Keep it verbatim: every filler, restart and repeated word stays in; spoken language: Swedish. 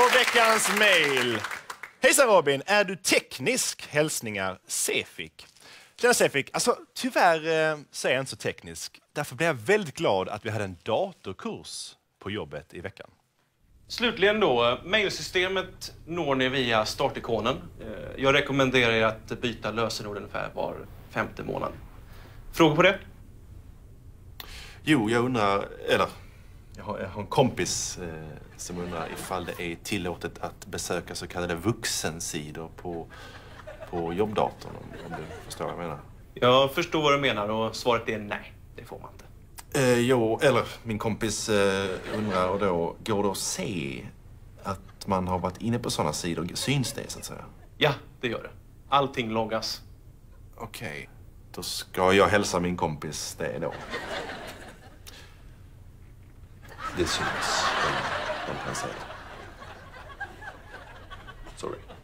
på veckans mail. Hejsan Robin, är du teknisk? Hälsningar, Sefik. Tjena Sefik, alltså tyvärr eh, så är jag inte så teknisk. Därför blev jag väldigt glad att vi hade en datorkurs på jobbet i veckan. Slutligen då, mailsystemet når ni via startikonen. Jag rekommenderar er att byta lösenord ungefär var femte månad. Frågor på det? Jo, jag undrar, eller jag har, jag har en kompis eh, som undrar ifall det är tillåtet att besöka så kallade vuxensidor på, på jobbdatorn, om, om du förstår vad jag menar. Jag förstår vad du menar och svaret är nej, det får man inte. Eh, jo, eller min kompis eh, undrar och då, går det att se att man har varit inne på sådana sidor? Syns det så att säga? Ja, det gör det. Allting loggas. Okej, okay. Då ska jag hälsa min kompis det då. Det syns. Sorry.